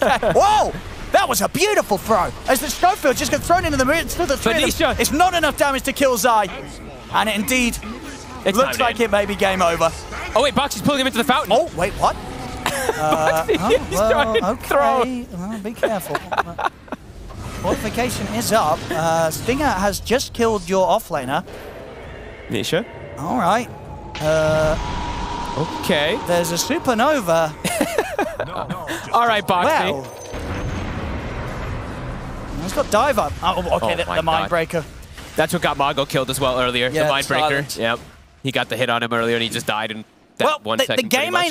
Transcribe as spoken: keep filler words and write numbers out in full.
Whoa! That was a beautiful throw. As the Schofield just got thrown into the middle to the three of them. It's not enough damage to kill Zai. And it indeed it's looks like in. It may be game over. Oh wait, Boxi's pulling him into the fountain. Oh, wait, what? uh, Boxi, oh, he's well, trying to okay. throw. Well, be careful. Qualification is up. Uh, Stinger has just killed your offlaner. Nisha. All right. Uh, okay. There's a supernova. no, no, all right, Boxi. Well, he's got dive up. Oh, okay, oh the, the Mindbreaker. That's what got Mago killed as well earlier. Yeah, the Mindbreaker. Yep. He got the hit on him earlier and he just died in that well, one the, second. The game ain't